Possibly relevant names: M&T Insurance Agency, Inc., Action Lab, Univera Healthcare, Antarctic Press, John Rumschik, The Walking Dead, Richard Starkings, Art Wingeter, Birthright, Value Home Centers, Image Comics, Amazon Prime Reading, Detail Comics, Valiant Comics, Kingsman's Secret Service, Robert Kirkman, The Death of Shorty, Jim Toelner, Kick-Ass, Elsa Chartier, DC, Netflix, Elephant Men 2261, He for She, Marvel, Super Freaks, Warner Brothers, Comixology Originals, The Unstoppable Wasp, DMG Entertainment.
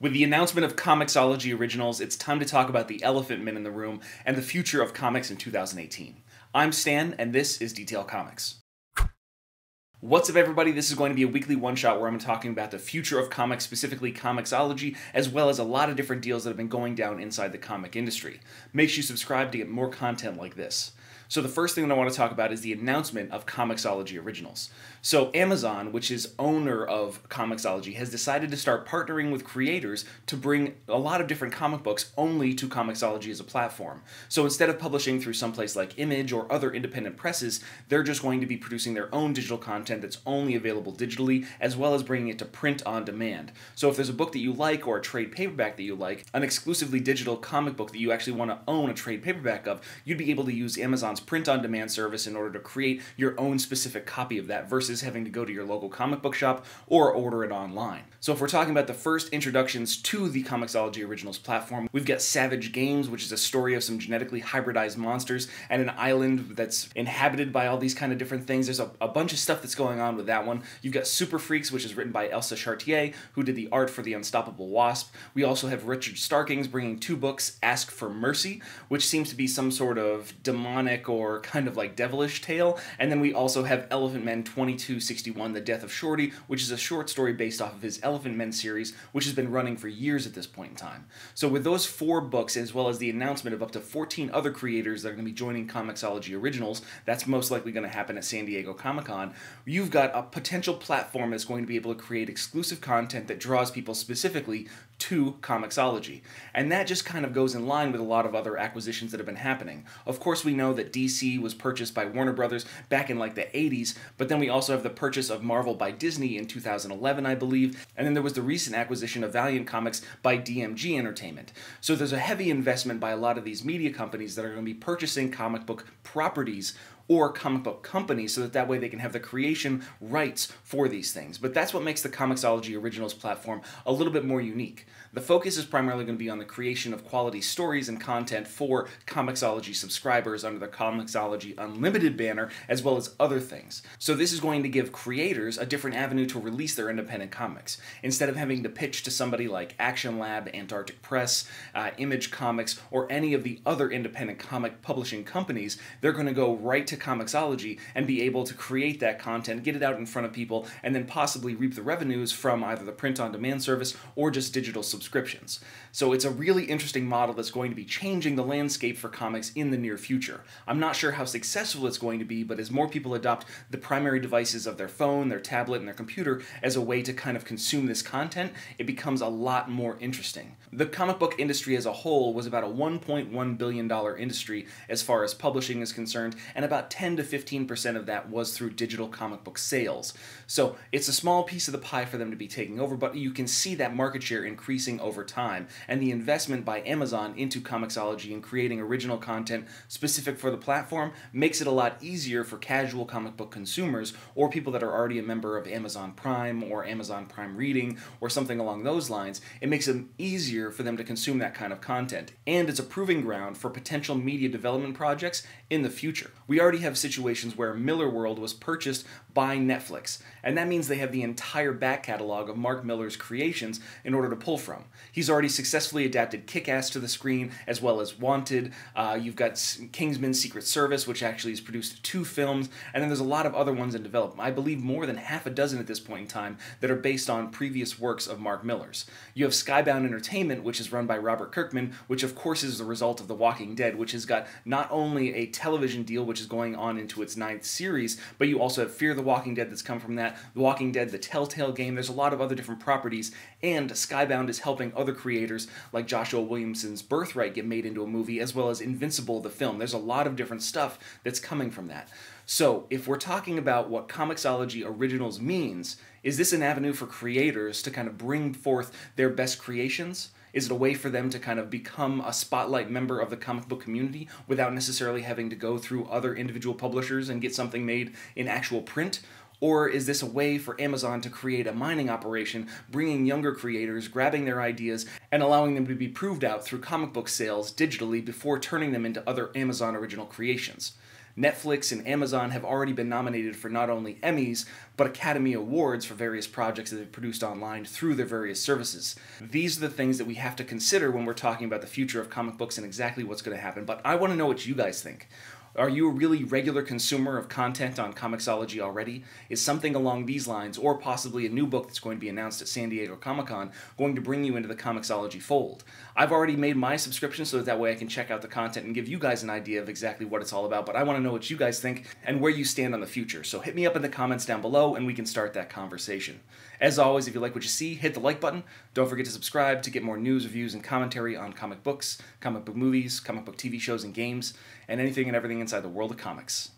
With the announcement of Comixology Originals, it's time to talk about the elephant men in the room and the future of comics in 2018. I'm Stan, and this is Detail Comics. What's up, everybody? This is going to be a weekly one-shot where I'm talking about the future of comics, specifically Comixology, as well as a lot of different deals that have been going down inside the comic industry. Make sure you subscribe to get more content like this. So the first thing that I want to talk about is the announcement of Comixology Originals. So Amazon, which is owner of Comixology, has decided to start partnering with creators to bring a lot of different comic books only to Comixology as a platform. So instead of publishing through someplace like Image or other independent presses, they're just going to be producing their own digital content that's only available digitally, as well as bringing it to print on demand. So if there's a book that you like or a trade paperback that you like, an exclusively digital comic book that you actually want to own a trade paperback of, you'd be able to use Amazon's print-on-demand service in order to create your own specific copy of that versus having to go to your local comic book shop or order it online. So if we're talking about the first introductions to the Comixology Originals platform, we've got Savage Games, which is a story of some genetically hybridized monsters and an island that's inhabited by all these kind of different things. There's a bunch of stuff that's going on with that one. You've got Super Freaks, which is written by Elsa Chartier, who did the art for The Unstoppable Wasp. We also have Richard Starkings bringing two books, Ask for Mercy, which seems to be some sort of demonic or kind of like devilish tale, and then we also have Elephant Men 2261, The Death of Shorty, which is a short story based off of his Elephant Men series, which has been running for years at this point in time. So with those four books, as well as the announcement of up to 14 other creators that are going to be joining Comixology Originals, that's most likely going to happen at San Diego Comic-Con, you've got a potential platform that's going to be able to create exclusive content that draws people specifically to Comixology. And that just kind of goes in line with a lot of other acquisitions that have been happening. Of course, we know that DC was purchased by Warner Brothers back in like the 80s, but then we also have the purchase of Marvel by Disney in 2011, I believe, and then there was the recent acquisition of Valiant Comics by DMG Entertainment. So there's a heavy investment by a lot of these media companies that are going to be purchasing comic book properties or comic book companies so that way they can have the creation rights for these things. But that's what makes the Comixology Originals platform a little bit more unique. The focus is primarily going to be on the creation of quality stories and content for Comixology subscribers under the Comixology Unlimited banner, as well as other things. So this is going to give creators a different avenue to release their independent comics. Instead of having to pitch to somebody like Action Lab, Antarctic Press, Image Comics, or any of the other independent comic publishing companies, they're going to go right to Comixology and be able to create that content, get it out in front of people, and then possibly reap the revenues from either the print-on-demand service or just digital subscriptions. So it's a really interesting model that's going to be changing the landscape for comics in the near future. I'm not sure how successful it's going to be, but as more people adopt the primary devices of their phone, their tablet, and their computer as a way to kind of consume this content, it becomes a lot more interesting. The comic book industry as a whole was about a $1.1 billion industry as far as publishing is concerned, and about 10 to 15% of that was through digital comic book sales. So it's a small piece of the pie for them to be taking over, but you can see that market share increasing over time, and the investment by Amazon into Comixology and creating original content specific for the platform makes it a lot easier for casual comic book consumers or people that are already a member of Amazon Prime or Amazon Prime Reading or something along those lines. It makes it easier for them to consume that kind of content, and it's a proving ground for potential media development projects in the future. We already have situations where Millarworld was purchased by Netflix, and that means they have the entire back catalog of Mark Millar's creations in order to pull from. He's already successfully adapted Kick-Ass to the screen, as well as Wanted. You've got Kingsman's Secret Service, which actually has produced 2 films, and then there's a lot of other ones in development. I believe more than half a dozen at this point in time that are based on previous works of Mark Millar's. You have Skybound Entertainment, which is run by Robert Kirkman, which of course is the result of The Walking Dead, which has got not only a television deal, which is going on into its 9th series, but you also have Fear the Walking Dead that's come from that, The Walking Dead, the Telltale game, there's a lot of other different properties, and Skybound is helping other creators like Joshua Williamson's Birthright get made into a movie, as well as Invincible the film. There's a lot of different stuff that's coming from that. So if we're talking about what Comixology Originals means, is this an avenue for creators to kind of bring forth their best creations? Is it a way for them to kind of become a spotlight member of the comic book community without necessarily having to go through other individual publishers and get something made in actual print? Or is this a way for Amazon to create a mining operation, bringing younger creators, grabbing their ideas, and allowing them to be proved out through comic book sales digitally before turning them into other Amazon original creations? Netflix and Amazon have already been nominated for not only Emmys, but Academy Awards for various projects that they've produced online through their various services. These are the things that we have to consider when we're talking about the future of comic books and exactly what's going to happen, but I want to know what you guys think. Are you a really regular consumer of content on Comixology already? Is something along these lines, or possibly a new book that's going to be announced at San Diego Comic-Con, going to bring you into the Comixology fold? I've already made my subscription so that way I can check out the content and give you guys an idea of exactly what it's all about, but I want to know what you guys think and where you stand on the future. So hit me up in the comments down below and we can start that conversation. As always, if you like what you see, hit the like button. Don't forget to subscribe to get more news, reviews, and commentary on comic books, comic book movies, comic book TV shows and games, and anything and everything inside the world of comics.